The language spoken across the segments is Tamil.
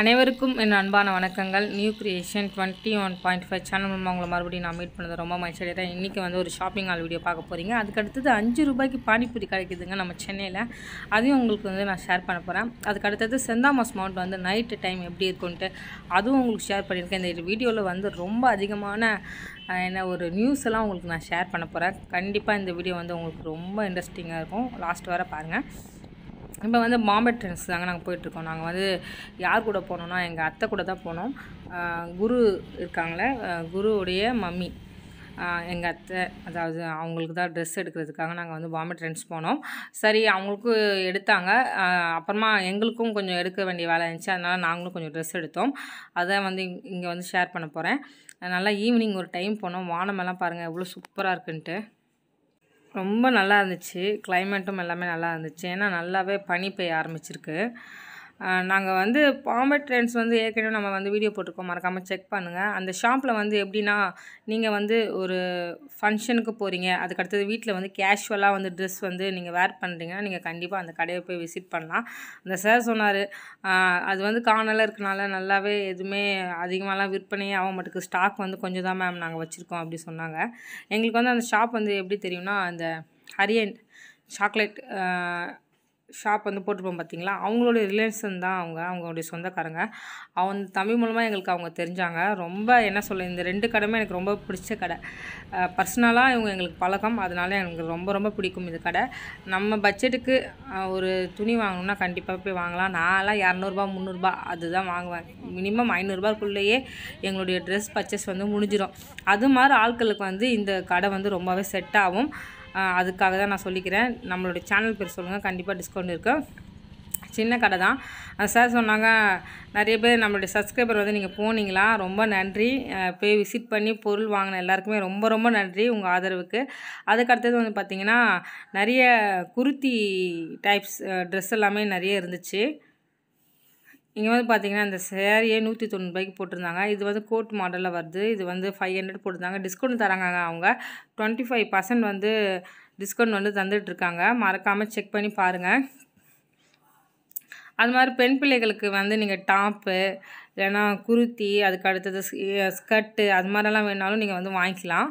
அனைவருக்கும் என் அன்பான வணக்கங்கள். நியூ கிரியேஷன் 21.5 சேனல் மூலமாக உங்களை மறுபடியும் நான் மீட் பண்ணது ரொம்ப மகிழ்ச்சியாக. இன்றைக்கி வந்து ஒரு ஷாப்பிங் ஆல் வீடியோ பார்க்க போகிறீங்க. அதுக்கடுத்தது 5 ரூபாய்க்கு பானிபூரி கிடைக்குதுங்க நம்ம சென்னையில். அதையும் உங்களுக்கு வந்து நான் ஷேர் பண்ண போகிறேன். அதுக்கடுத்தது சென்ட் தாமஸ் மவுண்ட் வந்து நைட்டு டைம் எப்படி இருக்குன்ட்டு அதுவும் உங்களுக்கு ஷேர் பண்ணியிருக்கேன். இந்த வீடியோவில் வந்து ரொம்ப அதிகமான என்ன ஒரு நியூஸ் எல்லாம் உங்களுக்கு நான் ஷேர் பண்ண போகிறேன். கண்டிப்பாக இந்த வீடியோ வந்து உங்களுக்கு ரொம்ப இன்ட்ரெஸ்டிங்காக இருக்கும். லாஸ்ட் வர பாருங்கள். இப்போ வந்து பாம்பே ட்ரெண்ட்ஸ் தாங்க நாங்கள் போயிட்டுருக்கோம். நாங்கள் வந்து யார் கூட போனோம்னா எங்கள் அத்தை கூட தான் போனோம். குரு இருக்காங்களே, குருவுடைய மம்மி எங்கள் அத்தை, அதாவது அவங்களுக்கு தான் ட்ரெஸ் எடுக்கிறதுக்காக நாங்கள் வந்து பாம்பே ட்ரெண்ட்ஸ் போனோம். சரி, அவங்களுக்கும் எடுத்தாங்க. அப்புறமா எங்களுக்கும் கொஞ்சம் எடுக்க வேண்டிய வேலை இருந்துச்சு. அதனால் நாங்களும் கொஞ்சம் ட்ரெஸ் எடுத்தோம். அதை வந்து இங்கே வந்து ஷேர் பண்ண போகிறேன். நல்லா ஈவினிங் ஒரு டைம் போனோம். வானமெல்லாம் பாருங்கள் எவ்வளோ சூப்பராக இருக்குன்ட்டு. ரொம்ப நல்லா இருந்துச்சு. கிளைமேட்டும் எல்லாமே நல்லா இருந்துச்சு. ஏன்னா நல்லாவே பனி பெய்ய ஆரம்பிச்சிருக்கு. நாங்கள் வந்து பாம்பே ட்ரெண்ட்ஸ் வந்து ஏற்கனவே நம்ம வந்து வீடியோ போட்டிருக்கோம், மறக்காமல் செக் பண்ணுங்கள். அந்த ஷாப்பில் வந்து எப்படின்னா, நீங்கள் வந்து ஒரு ஃபங்க்ஷனுக்கு போகிறீங்க, அதுக்கடுத்தது வீட்டில் வந்து கேஷுவலாக வந்து ட்ரெஸ் வந்து நீங்கள் வேர் பண்ணுறீங்கன்னா நீங்கள் கண்டிப்பாக அந்த கடையை போய் விசிட் பண்ணலாம். அந்த சார் சொன்னார், அது வந்து கார்னரில் இருக்கனால நல்லாவே எதுவுமே அதிகமாகலாம் விற்பனையே ஆக மாட்டேங்குது, ஸ்டாக் வந்து கொஞ்சம் தான் மேம் நாங்கள் வச்சுருக்கோம் அப்படி சொன்னாங்க. எங்களுக்கு வந்து அந்த ஷாப் வந்து எப்படி தெரியும்னா, அந்த ஹரியன் சாக்லேட் ஷாப் வந்து போட்டிருப்போம் பார்த்தீங்களா, அவங்களுடைய ரிலேஷன் தான் அவங்க, அவங்களுடைய சொந்தக்காரங்க. அவங்க தமிழ் மூலமாக எங்களுக்கு அவங்க தெரிஞ்சாங்க. ரொம்ப என்ன சொல்ல, இந்த ரெண்டு கடையுமே எனக்கு ரொம்ப பிடிச்ச கடை. பர்சனலாக இவங்க எங்களுக்கு பழக்கம், அதனால எனக்கு ரொம்ப ரொம்ப பிடிக்கும் இந்த கடை. நம்ம பட்ஜெட்டுக்கு ஒரு துணி வாங்கணும்னா கண்டிப்பாக போய் வாங்கலாம். நான்லாம் 200-300 அதுதான் வாங்குவேன். மினிமம் 500 எங்களுடைய ட்ரெஸ் பர்ச்சேஸ் வந்து முடிஞ்சிடும். அது மாதிரி ஆட்களுக்கு வந்து இந்த கடை வந்து ரொம்பவே செட் ஆகும். அதுக்காக தான் நான் சொல்லிக்கிறேன். நம்மளுடைய சேனல் பேர் சொல்லுங்கள், கண்டிப்பாக டிஸ்கவுண்ட் இருக்குது. சின்ன கடை தான். சார் சொன்னாங்க, நிறைய பேர் நம்மளுடைய சப்ஸ்கிரைபர் வந்து நீங்கள் போனீங்களா, ரொம்ப நன்றி, போய் விசிட் பண்ணி பொருள் வாங்கின எல்லாருக்குமே ரொம்ப ரொம்ப நன்றி உங்கள் ஆதரவுக்கு. அதுக்கடுத்தது வந்து பார்த்திங்கன்னா நிறைய குர்த்தி டைப்ஸ் ட்ரெஸ் எல்லாமே நிறைய இருந்துச்சு. இங்கே வந்து பார்த்திங்கன்னா இந்த சேரீயே 190 ரூபாய்க்கு போட்டிருந்தாங்க. இது வந்து கோட் மாடலில் வருது. இது வந்து 500 போட்டிருந்தாங்க. டிஸ்கவுண்ட் தராங்க அவங்க, 25% வந்து டிஸ்கவுண்ட் வந்து தந்துட்டுருக்காங்க. மறக்காமல் செக் பண்ணி பாருங்கள். அது மாதிரி பெண் பிள்ளைகளுக்கு வந்து நீங்கள் டாப்பு இல்லைன்னா குருத்தி, அதுக்கு அடுத்தது ஸ்கர்ட்டு, அது மாதிரிலாம் வேணாலும் நீங்கள் வந்து வாங்கிக்கலாம்.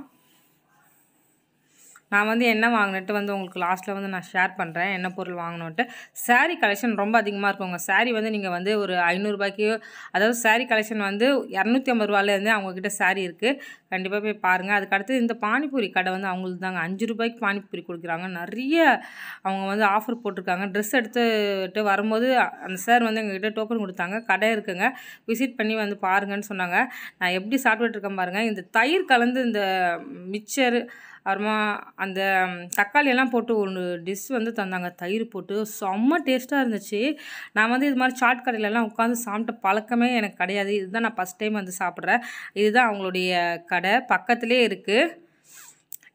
நான் வந்து என்ன வாங்கினட்டு வந்து உங்களுக்கு லாஸ்ட்டில் வந்து நான் ஷேர் பண்ணுறேன் என்ன பொருள் வாங்கினோன்ட்டு. சாரீ கலெக்ஷன் ரொம்ப அதிகமாக இருக்குங்க. சாரீ வந்து நீங்கள் வந்து ஒரு 500 ரூபாய்க்கு, அதாவது சாரீ கலெக்ஷன் வந்து 250 ரூபாயிலேருந்து அவங்கக்கிட்ட சாரீ இருக்குது. கண்டிப்பாக போய் பாருங்கள். அதுக்கடுத்து இந்த பானிபூரி கடை வந்து அவங்களுக்கு தாங்க 5 ரூபாய்க்கு பானிபூரி கொடுக்குறாங்க. நிறைய அவங்க வந்து ஆஃபர் போட்டிருக்காங்க. ட்ரெஸ் எடுத்துகிட்டு வரும்போது அந்த சார் வந்து எங்கள்கிட்ட டோக்கன் கொடுத்தாங்க. கடை இருக்குங்க, விசிட் பண்ணி வந்து பாருங்கன்னு சொன்னாங்க. நான் எப்படி சாப்பிட்டுருக்கேன் பாருங்கள். இந்த தயிர் கலந்து இந்த மிக்சர் அப்புறமா அந்த தக்காளியெல்லாம் போட்டு ஒரு டிஷ் வந்து தந்தாங்க, தயிர் போட்டு. செம்ம டேஸ்ட்டாக இருந்துச்சு. நான் வந்து இது மாதிரி சாட் கடையிலலாம் உட்காந்து சாப்பிட்ட பழக்கமே எனக்கு கிடையாது. இதுதான் நான் ஃபஸ்ட் டைம் வந்து சாப்பிட்றேன். இதுதான் அவங்களுடைய கடை, பக்கத்துலேயே இருக்குது.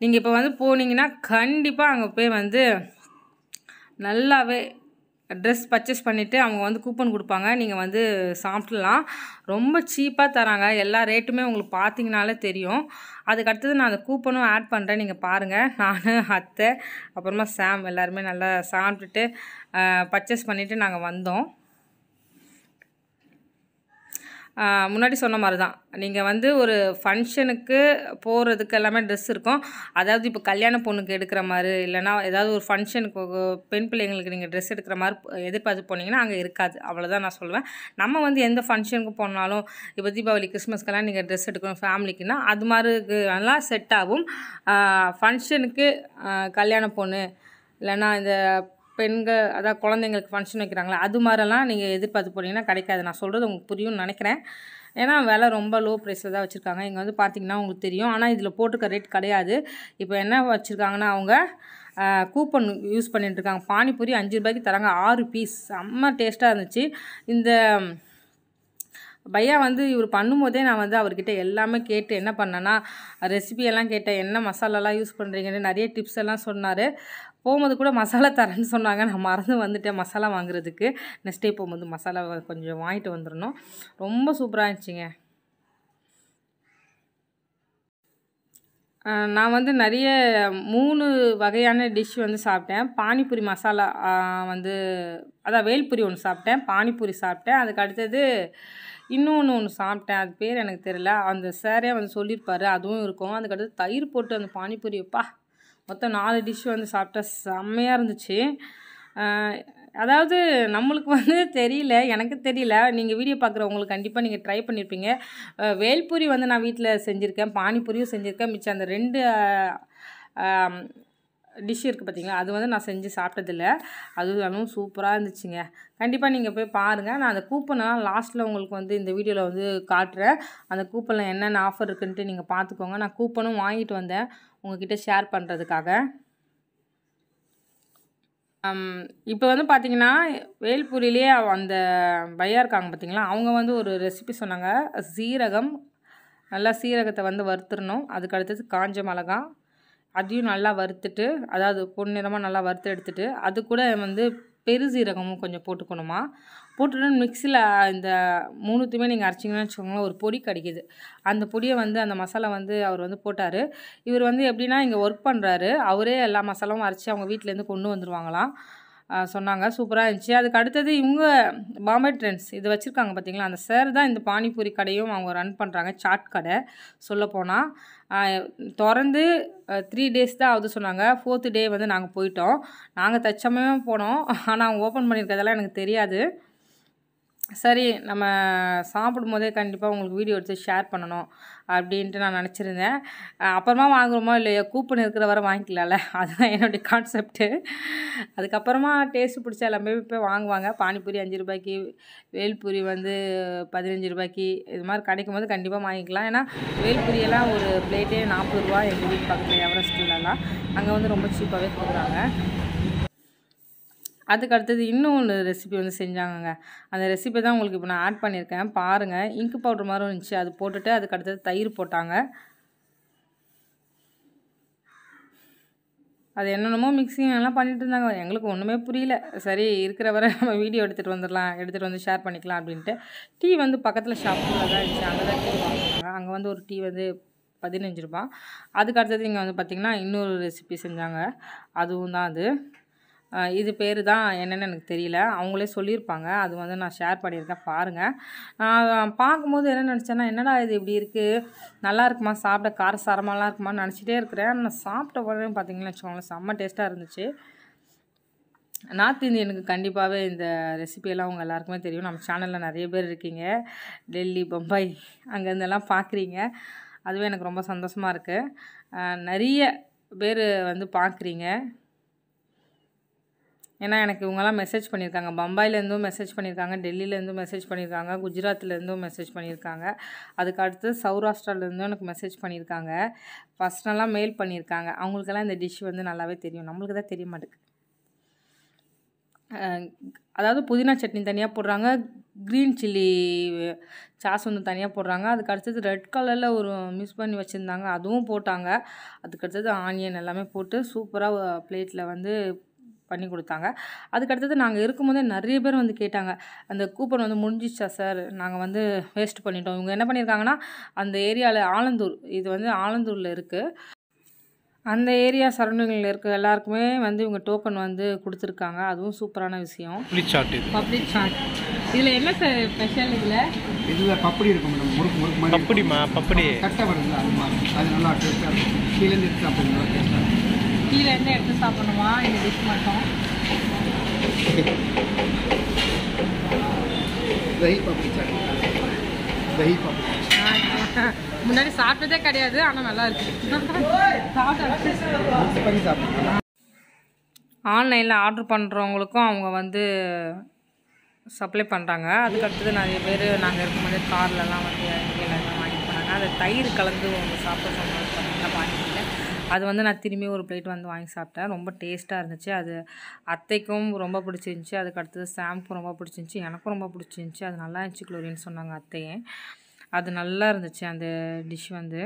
நீங்கள் இப்போ வந்து போனீங்கன்னா கண்டிப்பாக அங்கே போய் வந்து நல்லாவே ட்ரெஸ் பர்ச்சேஸ் பண்ணிவிட்டு அவங்க வந்து கூப்பன் கொடுப்பாங்க, நீங்கள் வந்து சாப்பிட்லாம். ரொம்ப சீப்பாக தராங்க. எல்லா ரேட்டுமே உங்களுக்கு பார்த்தீங்கனாலே தெரியும். அதுக்கடுத்தது நான் அந்த கூப்பனும் ஆட் பண்ணுறேன், நீங்கள் பாருங்கள். நான், அத்தை, அப்புறமா சாம் எல்லாருமே நல்லா சாப்பிட்டுட்டு பர்ச்சேஸ் பண்ணிவிட்டு நாங்கள் வந்தோம். முன்னாடி சொன்ன மாதிரி தான், நீங்கள் வந்து ஒரு ஃபங்க்ஷனுக்கு போகிறதுக்கு எல்லாமே ட்ரெஸ் இருக்கும். அதாவது இப்போ கல்யாண பொண்ணுக்கு எடுக்கிற மாதிரி, இல்லைனா ஏதாவது ஒரு ஃபங்க்ஷனுக்கு பெண் பிள்ளைங்களுக்கு நீங்கள் ட்ரெஸ் எடுக்கிற மாதிரி எதிர்பார்த்து போனீங்கன்னா அங்கே இருக்காது. அவ்வளோதான் நான் சொல்லுவேன். நம்ம வந்து எந்த ஃபங்க்ஷனுக்கு போனாலும், இப்போ தீபாவளி கிறிஸ்மஸ்க்கெல்லாம் நீங்கள் ட்ரெஸ் எடுக்கணும் ஃபேமிலிக்குன்னா அது மாதிரிக்கு நல்லா செட் ஆகும். ஃபங்க்ஷனுக்கு கல்யாண பொண்ணு இல்லைனா இந்த பெண்கள், அதாவது குழந்தைங்களுக்கு ஃபங்க்ஷன் வைக்கிறாங்களா, அது மாதிரிலாம் நீங்கள் எதிர்பார்த்து போனீங்கன்னா கிடைக்காது. நான் சொல்கிறது உங்களுக்கு புரியும்னு நினைக்கிறேன். ஏன்னா விலை ரொம்ப லோ ப்ரைஸில் தான் வச்சுருக்காங்க. இங்கே வந்து பார்த்திங்கன்னா உங்களுக்கு தெரியும். ஆனால் இதில் போட்டிருக்க ரேட் கிடையாது. இப்போ என்ன வச்சுருக்காங்கன்னா அவங்க கூப்பன் யூஸ் பண்ணிட்டுருக்காங்க. பானிபூரி 5 ரூபாய்க்கு தராங்க, 6 பீஸ். செம்ம டேஸ்ட்டாக இருந்துச்சு. இந்த பையா வந்து இவர் பண்ணும்போதே நான் வந்து அவர்கிட்ட எல்லாமே கேட்டு என்ன பண்ணேன்னா, ரெசிபியெல்லாம் கேட்டேன், என்ன மசாலாலாம் யூஸ் பண்ணுறீங்கன்னு நிறைய டிப்ஸ் எல்லாம் சொன்னார். போகும்போது கூட மசாலா தரேன்னு சொன்னாங்க. நான் மறந்து வந்துட்டேன் மசாலா வாங்குறதுக்கு. நெக்ஸ்ட் டே போகும்போது மசாலா கொஞ்சம் வாங்கிட்டு வந்துடணும். ரொம்ப சூப்பராக இருந்துச்சுங்க. நான் வந்து நிறைய 3 வகையான டிஷ் வந்து சாப்பிட்டேன். பானிபூரி மசாலா வந்து அதான் வேல்பூரி ஒன்று சாப்பிட்டேன், பானிபூரி சாப்பிட்டேன், அதுக்கு அடுத்தது இன்னொன்று சாப்பிட்டேன், அது பேர் எனக்கு தெரியல, அந்த சாரே வந்து சொல்லியிருப்பார், அதுவும் இருக்கும். அதுக்கடுத்து தயிர் போட்டு அந்த பானிபூரி, அப்பா மொத்தம் 4 டிஷ் வந்து சாப்பிட்டேன், செம்மையாக இருந்துச்சு. அதாவது நம்மளுக்கு வந்து தெரியல, எனக்கு தெரியல, நீங்கள் வீடியோ பார்க்குறவங்களுக்கு கண்டிப்பாக நீங்கள் ட்ரை பண்ணியிருப்பீங்க. வேல்பூரி வந்து நான் வீட்டில் செஞ்சுருக்கேன், பானிபூரியும் செஞ்சுருக்கேன், மிச்சம் அந்த 2 டிஷ் இருக்குது பார்த்தீங்களா, அது வந்து நான் செஞ்சு சாப்பிட்டதில்லை, அதுவும் சூப்பராக இருந்துச்சுங்க. கண்டிப்பாக நீங்கள் போய் பாருங்கள். நான் அந்த கூப்பனெலாம் லாஸ்ட்டில் உங்களுக்கு வந்து இந்த வீடியோவில் வந்து காட்டுறேன். அந்த கூப்பனில் என்னென்ன ஆஃபர் இருக்குன்ட்டு நீங்கள் பார்த்துக்கோங்க. நான் கூப்பனும் வாங்கிட்டு வந்தேன் உங்கள்கிட்ட ஷேர் பண்ணுறதுக்காக. இப்போ வந்து பார்த்திங்கன்னா வேல்பூரியிலே அந்த பையா இருக்காங்க பார்த்திங்களா, அவங்க வந்து ஒரு ரெசிபி சொன்னாங்க. சீரகம், நல்லா சீரகத்தை வந்து வறுத்துடணும், அதுக்கடுத்தது காஞ்ச மிளகா, அதையும் நல்லா வறுத்துட்டு, அதாவது பொன்னிறமாக நல்லா வறுத்து எடுத்துட்டு, அது கூட வந்து பெருசீரகமும் கொஞ்சம் போட்டுக்கணுமா, போட்டுட்டு மிக்சியில் இந்த 3த்தையுமே நீங்கள் அரைச்சிங்கன்னு வச்சுக்கோங்களேன், ஒரு பொடி கிடைக்கிது. அந்த பொடியை வந்து அந்த மசாலா வந்து அவர் வந்து போட்டார். இவர் வந்து எப்படின்னா இங்கே ஒர்க் பண்ணுறாரு, அவரே எல்லா மசாலாவும் அரைச்சி அவங்க வீட்டிலேருந்து கொண்டு வந்துடுவாங்களாம் சொன்னாங்க. சூப்பராக இருந்துச்சு. அதுக்கு அடுத்தது இவங்க பாம்பே ட்ரெண்ட்ஸ் இது வச்சுருக்காங்க பார்த்திங்களா, அந்த சார் தான் இந்த பானிபூரி கடையும் அவங்க ரன் பண்ணுறாங்க, சாட் கடை சொல்லப்போனால். திறந்து 3 days தான் ஆகுது சொன்னாங்க, 4th day வந்து நாங்கள் போயிட்டோம். நாங்கள் தச்சமே போனோம், ஆனால் அவங்க ஓப்பன் பண்ணியிருக்கிறதெல்லாம் எனக்கு தெரியாது. சரி நம்ம சாப்பிடும் போதே கண்டிப்பாக உங்களுக்கு வீடியோ எடுத்து ஷேர் பண்ணணும் அப்படின்ட்டு நான் நினச்சிருந்தேன். அப்புறமா வாங்குகிறோமோ இல்லையோ, கூப்பன் இருக்கிற வரை வாங்கிக்கலாம்ல, அதுதான் என்னுடைய கான்செப்ட்டு. அதுக்கப்புறமா டேஸ்ட்டு பிடிச்சா எல்லாமே போய் வாங்குவாங்க. பானிபூரி 5 ரூபாய்க்கு, வேல்பூரி வந்து 15 ரூபாய்க்கு, இது மாதிரி கிடைக்கும் போது கண்டிப்பாக வாங்கிக்கலாம். ஏன்னா வேல்பூரியெல்லாம் ஒரு பிளேட்டே 40 ரூபா எங்கள் வீட்டு பக்கத்தில் எவரெஸ்ட்லாம், அங்கே வந்து ரொம்ப சீப்பாகவே கொடுக்குறாங்க. அதுக்கடுத்தது இன்னொன்று ரெசிபி வந்து செஞ்சாங்கங்க, அந்த ரெசிபி தான் உங்களுக்கு இப்போ நான் ஆட் பண்ணியிருக்கேன் பாருங்கள். இங்கு பவுடர் மாதிரி இருந்துச்சு, அது போட்டுட்டு அதுக்கடுத்தது தயிர் போட்டாங்க, அது என்னென்னமோ மிக்சிங் எல்லாம் பண்ணிகிட்டு இருந்தாங்க, எங்களுக்கு ஒன்றுமே புரியல. சரி இருக்கிற வரை நம்ம வீடியோ எடுத்துகிட்டு வந்துடலாம், எடுத்துகிட்டு வந்து ஷேர் பண்ணிக்கலாம் அப்படின்ட்டு. டீ வந்து பக்கத்தில் ஷாப்பில் தான் இருந்துச்சு, அங்கே தான் டீ வாங்கினாங்க. அங்கே வந்து ஒரு டீ வந்து 15 ரூபா. அதுக்கடுத்தது இங்கே வந்து பார்த்திங்கன்னா இன்னொரு ரெசிபி செஞ்சாங்க, அதுவும் தான் அது, இது பேர் தான் என்னென்னு எனக்கு தெரியல, அவங்களே சொல்லியிருப்பாங்க, அது வந்து நான் ஷேர் பண்ணியிருக்கேன் பாருங்கள். நான் பார்க்கும்போது என்ன நினச்சேன்னா, என்னடா இது இப்படி இருக்குது, நல்லா இருக்குமா சாப்பிட, காரசாரமாலாம் இருக்குமான்னு நினச்சிட்டே இருக்கிறேன். நான் சாப்பிட்ட உடனே பார்த்தீங்கன்னு வச்சுக்கோங்களேன், செம்ம டேஸ்ட்டாக இருந்துச்சு. நார்த் இந்தியனுக்கு கண்டிப்பாகவே இந்த ரெசிபியெல்லாம் அவங்க எல்லாருக்குமே தெரியும். நம்ம சேனலில் நிறைய பேர் இருக்கீங்க, டெல்லி, பம்பாய் அங்கேருந்தெல்லாம் பார்க்குறீங்க, அதுவே எனக்கு ரொம்ப சந்தோஷமாக இருக்குது. நிறைய பேர் வந்து பார்க்குறீங்க, ஏன்னா எனக்கு இவங்கெல்லாம் மெசேஜ் பண்ணியிருக்காங்க, பம்பாயிலேருந்தும் மெசேஜ் பண்ணியிருக்காங்க, டெல்லியிலேருந்தும் மெசேஜ் பண்ணியிருக்காங்க, குஜராத்லேருந்தும் மெசேஜ் பண்ணியிருக்காங்க, அதுக்கடுத்து சௌராஷ்டிராலேருந்தும் எனக்கு மெசேஜ் பண்ணியிருக்காங்க, பர்சனலாக மெயில் பண்ணியிருக்காங்க. அவங்களுக்கெல்லாம் இந்த டிஷ் வந்து நல்லாவே தெரியும், நம்மளுக்கு தான் தெரிய மாட்டேங்குது. அதாவது புதினா சட்னி தனியாக போடுறாங்க, க்ரீன் சில்லி சாஸ் வந்து தனியாக போடுறாங்க, அதுக்கடுத்தது ரெட் கலரில் ஒரு மிக்ஸ் பண்ணி வச்சுருந்தாங்க, அதுவும் போட்டாங்க, அதுக்கடுத்தது ஆனியன் எல்லாமே போட்டு சூப்பராக பிளேட்டில் வந்து பண்ணி கொடுத்தாங்க. அதுக்கடுத்தது நாங்கள் இருக்கும்போதே நிறைய பேர் வந்து கேட்டாங்க, அந்த கூப்பன் வந்து முடிஞ்சிச்சா சார், நாங்கள் வந்து வேஸ்ட் பண்ணிட்டோம். இவங்க என்ன பண்ணியிருக்காங்கன்னா, அந்த ஏரியாவில் ஆலந்தூர், இது வந்து ஆலந்தூரில் இருக்குது, அந்த ஏரியா சரௌண்டிங்கில் இருக்க எல்லாருக்குமே வந்து இவங்க டோக்கன் வந்து கொடுத்துருக்காங்க, அதுவும் சூப்பரான விஷயம். பப்ளிக் சாட் இதில் என்ன சார் ஸ்பெஷல்? இதில் இதில் பப்படி இருக்கும் மேடம், முறுக்கு பப்படிமா, பப்படி கரெக்டாக வருது, அது நல்லா டேஸ்ட்டாக இருக்கும். கீழேருந்து எடுத்து சாப்பிடுங்க, டேஸ்ட்டாக இருக்கும். கீழேருந்து எடுத்து சாப்பிடணுமா இந்த டிஷ் மட்டும்? முன்னாடி சாப்பிட்டதே கிடையாது, ஆனால் நல்லா இருக்கு. ஆன்லைனில் ஆர்டர் பண்ணுறவங்களுக்கும் அவங்க வந்து சப்ளை பண்ணுறாங்க. அதுக்கடுத்தது நிறைய பேர் நாங்கள் இருக்கும்போது கார்லலாம் வந்து எல்லாருமே வாங்கிட்டு போனாங்க. அதை தயிர் கலந்து அவங்க சாப்பிட சொன்னாங்க, வாங்கிக்கிட்டேன். அது வந்து நான் திரும்பி ஒரு பிளேட் வந்து வாங்கி சாப்பிட்டேன், ரொம்ப டேஸ்ட்டாக இருந்துச்சு. அது அத்தைக்கும் ரொம்ப பிடிச்சிருந்துச்சி, அதுக்கடுத்தது சாம்க்கும் ரொம்ப பிடிச்சிருந்துச்சி, எனக்கும் ரொம்ப பிடிச்சிருந்துச்சி. அது நல்லா இருந்துச்சு குளோரின்னு சொன்னாங்க அத்தையே, அது நல்லா இருந்துச்சு அந்த டிஷ் வந்து.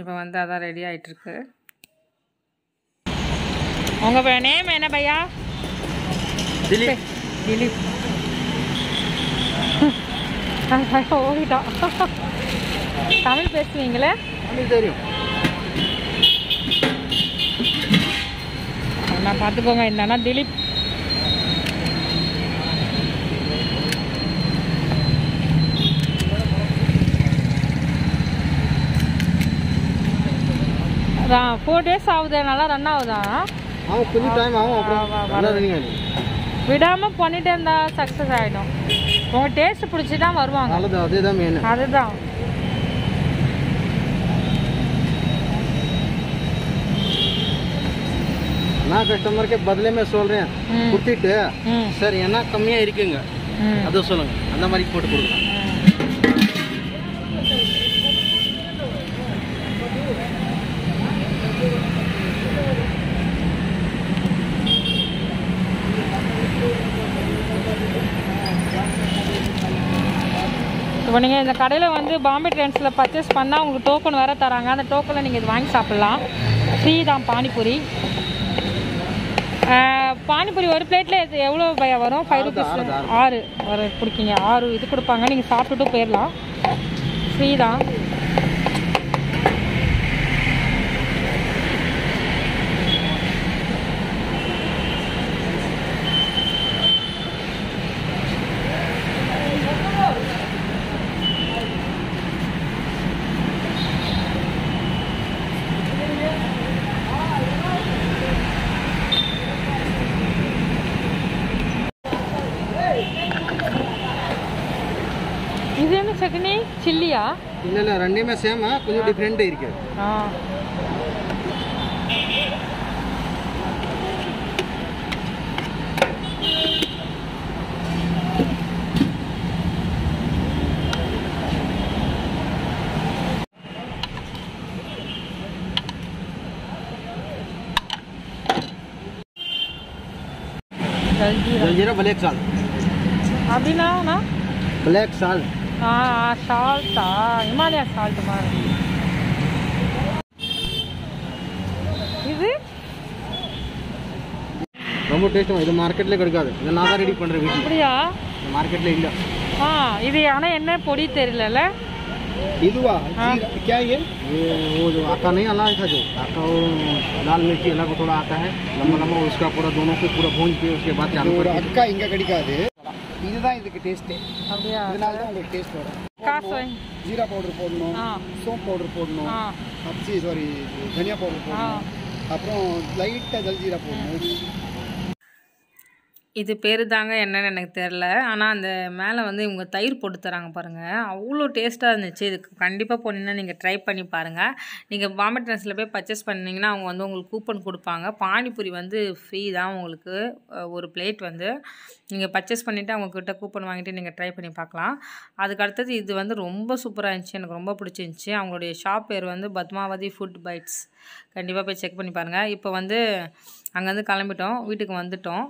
இப்போ வந்து அதான் ரெடி ஆகிட்டுருக்கு. உங்கள் நேம் என்ன பையா? திலீப். திலீப் ஓடிட்டான். தமிழ் பேசுவீங்களா? தமிழ் தெரியும். நான் பார்த்துக்கோங்க, என்னன்னா திலீப். நான் 4 டேஸ் ஆகுது, நல்லா ரன் ஆகுதா? கொஞ்சம் டைம் ஆகும், அப்புறம் நல்லா ரன்னிங் ஆகும். விடாம பண்ணிட்டே இருந்தா சக்சஸ் ஆயிடும். உங்க டேஸ்ட் பிடிச்சி தான் வருவாங்க. நல்லது, அதுதான் மெயின். அதுதான் ना कस्टमर के बदले में सोल रहे हैं कुर्तीटे सर ये ना कमियां இருக்குங்க அது சொல்லுங்க அந்த மாதிரி போட்டு கொடுங்க இப்போ நீங்க இந்த கடையில வந்து பாம்பே ட்ரெண்ட்ஸ்ல பர்சேஸ் பண்ணா உங்களுக்கு டோக்கன் வேற தராங்க அந்த டோக்கன்ல நீங்க இது வாங்கி சாப்பிடலாம் ஃப்ரீ தான் பானிபூரி பானிபூரி ஒரு பிளேட்ல எவ்வளோ பையா வரும் 5 ரூபீஸ் 6 ஒரு பிடிக்கிங்க 6 இது கொடுப்பாங்க நீங்கள் சாப்பிட்டுட்டு போயிடலாம் ஃப்ரீ தான் चटनी चिल्लिया இல்ல இல்ல ரெண்டே में सेम है कुछ डिफरेंट है इरके हां जलजीरा ब्लैक साल्ट अभी ना ना ब्लैक साल्ट हाँ साल्ट हिमालय साल्ट इजी ரொம்ப டேஸ்ட் இது மார்க்கெட்ல கிடைக்காது இத நான் தான் ரெடி பண்றேன் வீட்ல அப்படியே மார்க்கெட்ல இல்ல ஆ இது انا என்ன பொடி தெரியலல இதுவா क्या ये वो जो आटा नहीं अला था जो आटा और लाल मिर्ची अलग थोड़ा आता है लम्बा लम्बा उसका पूरा दोनों को पूरा भून के उसके बाद चालू कर अक्का इंगा கிடைக்காது இதுதான் இதுக்கு டேஸ்ட் அப்படியே இதனால தான் உங்களுக்கு டேஸ்ட் வரும் காசை ஜீரா பவுடர் போடணும் சோம்பு பவுடர் போடணும் பச்சை சாரி தனியா பவுடர் போடணும் அப்புறம் லைட்டா ஜல்ஜீரா போடணும் இது பேரு தாங்க என்னன்னு எனக்கு தெரியல ஆனா அந்த மேலே வந்து இவங்க தயிர் போட்டு தராங்க பாருங்க அவ்வளோ டேஸ்டா இருந்துச்சு இதுக்கு கண்டிப்பா போனீங்கன்னா நீங்க ட்ரை பண்ணி பாருங்க நீங்க பாம்பே ட்ரெண்ட்ஸ்ல போய் பர்ச்சேஸ் பண்ணீங்கன்னா அவங்க வந்து உங்களுக்கு கூப்பன் கொடுப்பாங்க பானிபூரி வந்து ஃப்ரீ தான் உங்களுக்கு ஒரு பிளேட் வந்து நீங்கள் பர்ச்சேஸ் பண்ணிவிட்டு அவங்கக்கிட்ட கூப்பன் வாங்கிட்டு நீங்கள் ட்ரை பண்ணி பார்க்கலாம் அதுக்கு அடுத்தது இது வந்து ரொம்ப சூப்பராக இருந்துச்சு எனக்கு ரொம்ப பிடிச்சிருந்துச்சி அவங்களுடைய ஷாப் பேர் வந்து பத்மாவதி ஃபுட் பைட்ஸ் கண்டிப்பாக போய் செக் பண்ணி பாருங்கள் இப்போ வந்து அங்கேருந்து கிளம்பிட்டோம் வீட்டுக்கு வந்துட்டோம்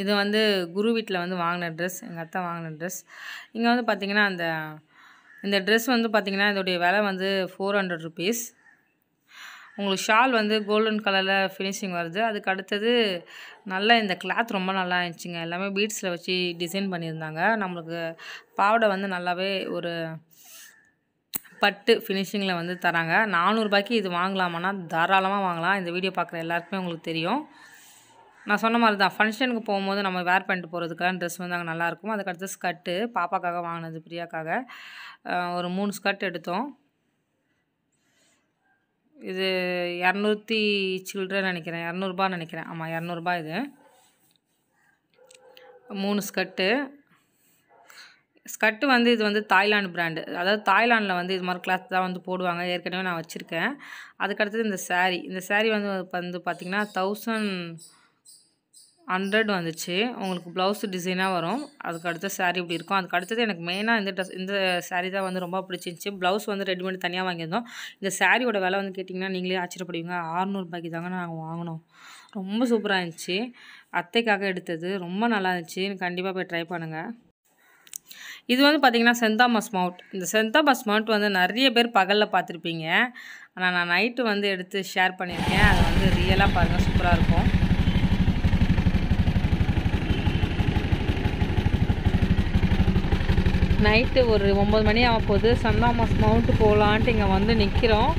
இது வந்து குரு வீட்டில் வந்து வாங்கின ட்ரெஸ் எங்கள் அத்தை வாங்கின ட்ரெஸ் இங்கே வந்து பார்த்திங்கன்னா இந்த ட்ரெஸ் வந்து பார்த்திங்கன்னா இதோடைய விலை வந்து 400 ரூபீஸ் உங்களுக்கு ஷால் வந்து கோல்டன் கலரில் ஃபினிஷிங் வருது அதுக்கு அடுத்தது நல்லா இந்த கிளாத் ரொம்ப நல்லா இருந்துச்சுங்க எல்லாமே பீட்ஸில் வச்சு டிசைன் பண்ணியிருந்தாங்க நம்மளுக்கு பாவடை வந்து நல்லாவே ஒரு பட்டு ஃபினிஷிங்கில் வந்து தராங்க 400 ரூபாய்க்கு இது வாங்கலாமான்னா தாராளமாக வாங்கலாம் இந்த வீடியோ பார்க்குற எல்லாருக்குமே உங்களுக்கு தெரியும் நான் சொன்ன மாதிரி தான் ஃபங்க்ஷனுக்கு போகும்போது நம்ம வேர் பண்ணிட்டு போகிறதுக்கான ட்ரெஸ் வந்து அங்கே நல்லாயிருக்கும் அதுக்கடுத்து ஸ்கர்ட்டு பாப்பாக்காக வாங்கினது பிரியாக்காக ஒரு 3 ஸ்கர்ட் எடுத்தோம் இது 200 சில்ட்ரன் நினைக்கிறேன் 200 ரூபா நினைக்கிறேன் ஆமாம் 200 ரூபா இது 3 ஸ்கர்ட்டு வந்து இது வந்து தாய்லாந்து பிராண்டு அதாவது தாய்லாண்டில் வந்து இது மாதிரி கிளாத் தான் வந்து போடுவாங்க ஏற்கனவே நான் வச்சுருக்கேன் அதுக்கடுத்தது இந்த சாரீ வந்து பார்த்திங்கன்னா 1100 வந்துச்சு உங்களுக்கு ப்ளவுஸ் டிசைனாக வரும் அதுக்கு அடுத்த சாரீ இப்படி இருக்கும் அதுக்கு அடுத்தது எனக்கு மெயினாக இந்த சாரீ தான் வந்து ரொம்ப பிடிச்சிருந்துச்சி ப்ளவுஸ் வந்து ரெடிமேட் தனியாக வாங்கியிருந்தோம் இந்த சாரியோட விலை வந்து கேட்டிங்கன்னா நீங்களே ஆச்சரியப்படுவீங்க 600 ரூபாய்க்கு தாங்க நாங்கள் வாங்கினோம் ரொம்ப சூப்பராக இருந்துச்சு அத்தைக்காக எடுத்தது ரொம்ப நல்லா இருந்துச்சு கண்டிப்பாக போய் ட்ரை பண்ணுங்கள் இது வந்து பார்த்திங்கன்னா சென்ட் தாமஸ் மவுண்ட் இந்த சென்ட் தாமஸ் மவுண்ட் வந்து நிறைய பேர் பகலில் பார்த்துருப்பீங்க ஆனால் நான் நைட்டு வந்து எடுத்து ஷேர் பண்ணியிருக்கேன் அது வந்து ரியலாக பாருங்கள் சூப்பராக இருக்கும் நைட்டு ஒரு 9 மணி ஆக போகுது. செயின்ட் தாமஸ் மவுண்ட் போகலான்ட்டு இங்கே வந்து நிற்கிறோம்.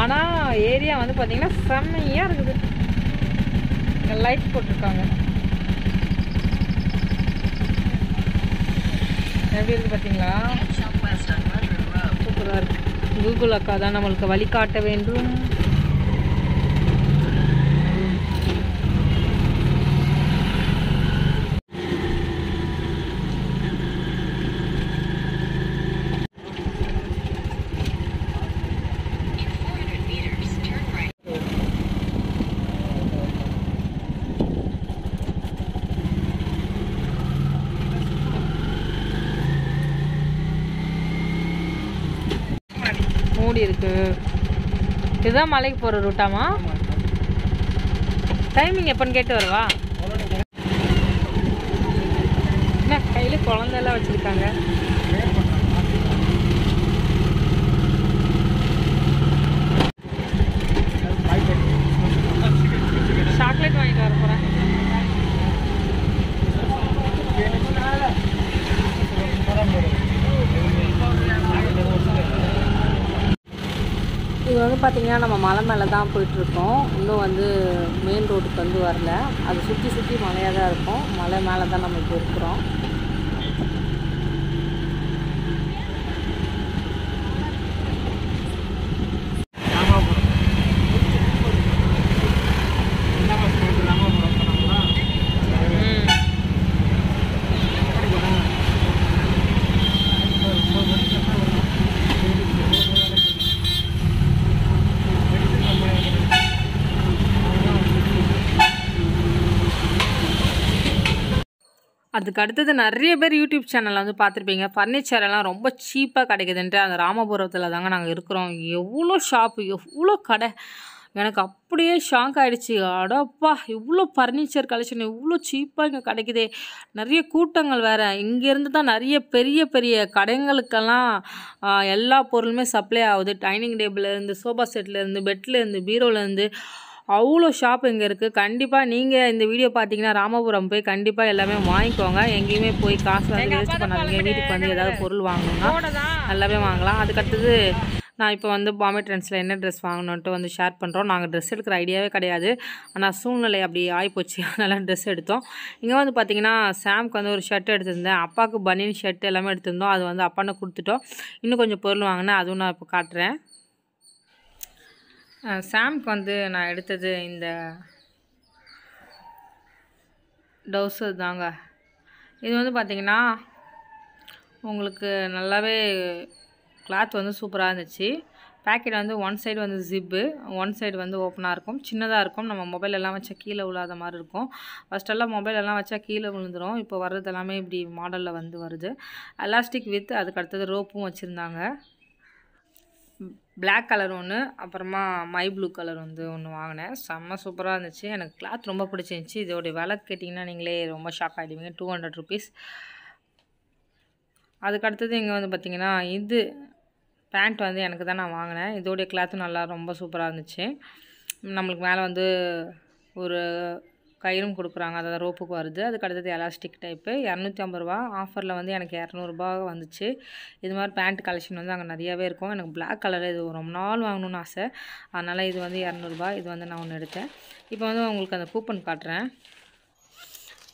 ஆனால் ஏரியா வந்து பார்த்திங்கன்னா செம்மையாக இருக்குது. இங்கே லைட் போட்டிருக்காங்க, எப்படி இருக்குது பார்த்திங்களா, சூப்பராக இருக்குது. கூகுள் அக்கா தான் நம்மளுக்கு வழிகாட்ட வேண்டும். இருக்கு இதுதான் மலைக்கு போற ரூட்டாமா? டைமிங் எப்பன்னு கேட்டு வரவா? என்ன கையில குழந்தைலாம் வச்சிருக்காங்க. சாக்லேட் வாங்கிட்டு வர போறேன். இது வந்து பார்த்திங்கன்னா நம்ம மலை மேலே தான் போயிட்டுருக்கோம். இன்னும் வந்து மெயின் ரோடுக்கு வந்து வரல. அது சுற்றி சுற்றி மலையாக தான் இருக்கும். மலை மேலே தான் நம்ம இப்போ இருக்கிறோம். அதுக்கு அடுத்தது நிறைய பேர் யூடியூப் சேனலில் வந்து பார்த்துருப்பீங்க, ஃபர்னிச்சர் எல்லாம் ரொம்ப சீப்பாக கிடைக்குதுன்ட்டு. அந்த ராமபுரத்தில் தாங்க நாங்கள் இருக்கிறோம். எவ்வளோ ஷாப்பு, எவ்வளோ கடை, எனக்கு அப்படியே ஷாக் ஆகிடுச்சி. அடப்பா, இவ்வளோ ஃபர்னிச்சர் கலெக்ஷன் இவ்வளோ சீப்பாக இங்கே கிடைக்குதே. நிறைய கூட்டங்கள் வேறு. இங்கேருந்து தான் நிறைய பெரிய பெரிய கடைங்களுக்கெல்லாம் எல்லா பொருளுமே சப்ளை ஆகுது. டைனிங் டேபிள்லேருந்து, சோஃபா செட்லேருந்து, பெட்லேருந்து, பீரோலேருந்து அவ்வளோ ஷாப் இங்கே இருக்குது. கண்டிப்பாக நீங்கள் இந்த வீடியோ பார்த்தீங்கன்னா ராமபுரம் போய் கண்டிப்பாக எல்லாமே வாங்கிக்கோங்க. எங்கேயுமே போய் காசு வாங்கி வேஸ்ட் பண்ணாதீங்க. வீட்டுக்கு வந்து ஏதாவது பொருள் வாங்கணும்னா நல்லாவே வாங்கலாம். அதுக்கடுத்தது நான் இப்போ வந்து பாம்பே ட்ரெண்ட்ஸில் என்ன ட்ரெஸ் வாங்கணுன்ட்டு வந்து ஷேர் பண்ணுறோம். நாங்கள் ட்ரெஸ் எடுக்கிற ஐடியாவே கிடையாது, ஆனால் சூழ்நிலை அப்படி ஆகிப்போச்சு, அதனால் ட்ரெஸ் எடுத்தோம். இங்கே வந்து பார்த்திங்கன்னா சாம்க்கு வந்து ஒரு ஷர்ட் எடுத்திருந்தேன், அப்பாவுக்கு பனின் ஷர்ட் எல்லாமே எடுத்திருந்தோம். அது வந்து அப்பான்னு கொடுத்துட்டோம். இன்னும் கொஞ்சம் பொருள் வாங்கினேன், அதுவும் நான் இப்போ காட்டுறேன். சாம்க்கு வந்து நான் எடுத்தது இந்த டவுசர் தாங்க. இது வந்து பார்த்திங்கன்னா உங்களுக்கு நல்லாவே கிளாத் வந்து சூப்பராக இருந்துச்சு. பேக்கெட் வந்து ஒன் சைடு வந்து ஜிப்பு, ஒன் சைடு வந்து ஓப்பனாக இருக்கும், சின்னதாக இருக்கும். நம்ம மொபைல் எல்லாம் வச்சா கீழே விழாத மாதிரி இருக்கும். ஃபஸ்ட்டெல்லாம் மொபைல் எல்லாம் வச்சா கீழே விழுந்துடும். இப்போ வர்றது எல்லாமே இப்படி மாடலில் வந்து வருது. எலாஸ்டிக் வித், அதுக்கடுத்தது ரோப்பும் வச்சுருந்தாங்க. பிளாக் கலர் ஒன்று, அப்புறமா மை ப்ளூ கலர் வந்து ஒன்று வாங்கினேன். செம்ம சூப்பராக இருந்துச்சு. எனக்கு கிளாத் ரொம்ப பிடிச்சிருந்துச்சி. இதோடைய விலை கேட்டிங்கன்னா நீங்களே ரொம்ப ஷாக் ஆகிடுவீங்க. 200 rupees. அதுக்கடுத்தது இங்கே வந்து பார்த்திங்கன்னா இது பேண்ட் வந்து எனக்கு தான் நான் வாங்கினேன். இதோடைய கிளாத்தும் நல்லா ரொம்ப சூப்பராக இருந்துச்சு. நம்மளுக்கு மேலே வந்து ஒரு கயிறும் கொடுக்குறாங்க, அதாவது ரோப்புக்கு வருது. அதுக்கடுத்தது எலாஸ்டிக் டைப்பு, 250 ரூபா. ஆஃபரில் வந்து எனக்கு 200 ரூபா வந்துச்சு. இது மாதிரி பேண்ட் கலெக்ஷன் வந்து அங்கே நிறையாவே இருக்கும். எனக்கு பிளாக் கலர் இது ரொம்ப நாள் வாங்கணும்னு ஆசை, அதனால் இது வந்து 200 ரூபா. இது வந்து நான் ஒன்று எடுத்தேன். இப்போ வந்து உங்களுக்கு அந்த கூப்பன் காட்டுறேன்.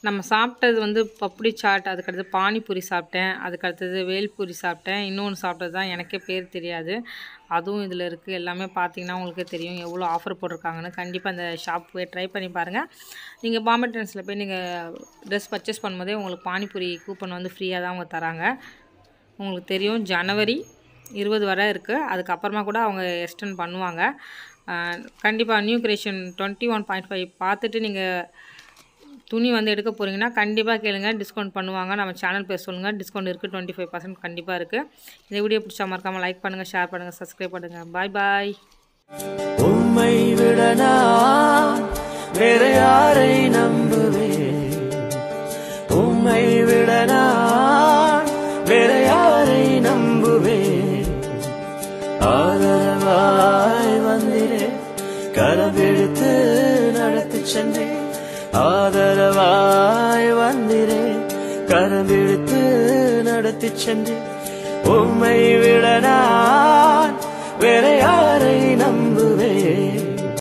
நம்ம சாப்பிட்டது வந்து பப்படி சாட், அதுக்கடுத்து பானிபூரி சாப்பிட்டேன், அதுக்கடுத்தது வேல்பூரி சாப்பிட்டேன். இன்னொன்று சாப்பிட்டது தான் எனக்கே பேர் தெரியாது, அதுவும் இதில் இருக்குது. எல்லாமே பார்த்திங்கன்னா உங்களுக்கே தெரியும் எவ்வளோ ஆஃபர் போட்டிருக்காங்கன்னு. கண்டிப்பாக அந்த ஷாப் போய் ட்ரை பண்ணி பாருங்கள். நீங்கள் பாம்பே ட்ரெண்ட்ஸில் போய் நீங்கள் ட்ரெஸ் பர்ச்சேஸ் பண்ணும்போதே உங்களுக்கு பானிபூரி கூப்பன் வந்து ஃப்ரீயாக தான் அவங்க தராங்க. உங்களுக்கு தெரியும் ஜனவரி 20 வரை இருக்குது. அதுக்கப்புறமா கூட அவங்க எக்ஸ்டெண்ட் பண்ணுவாங்க. கண்டிப்பாக நியூ கிரியேஷன் 21.5 பார்த்துட்டு நீங்கள் துணி வந்து எடுக்க போகிறீங்கன்னா கண்டிப்பாக கேளுங்க, டிஸ்கவுண்ட் பண்ணுவாங்க. நம்ம சேனல் பேர் சொல்லுங்கள், டிஸ்கவுண்ட் இருக்குது. 25% கண்டிப்பாக இருக்குது. இந்த வீடியோ பிடிச்சா மறக்காமல் லைக் பண்ணுங்கள், ஷேர் பண்ணுங்கள், சப்ஸ்கிரைப் பண்ணுங்கள். பாய் பாய். உம்மை விட நான் வேற யாரை நம்புவேன், உம்மை விட நான் வேற யாரை நம்புவேன். ஆதரவாய் வந்திரே, கரவெடுத்து நடத்தி சென்றேன். ஆதரவாய் வந்திரே, கரமெடுத்து நடத்தி சென்று உம்மை விட நான் வேற யாரை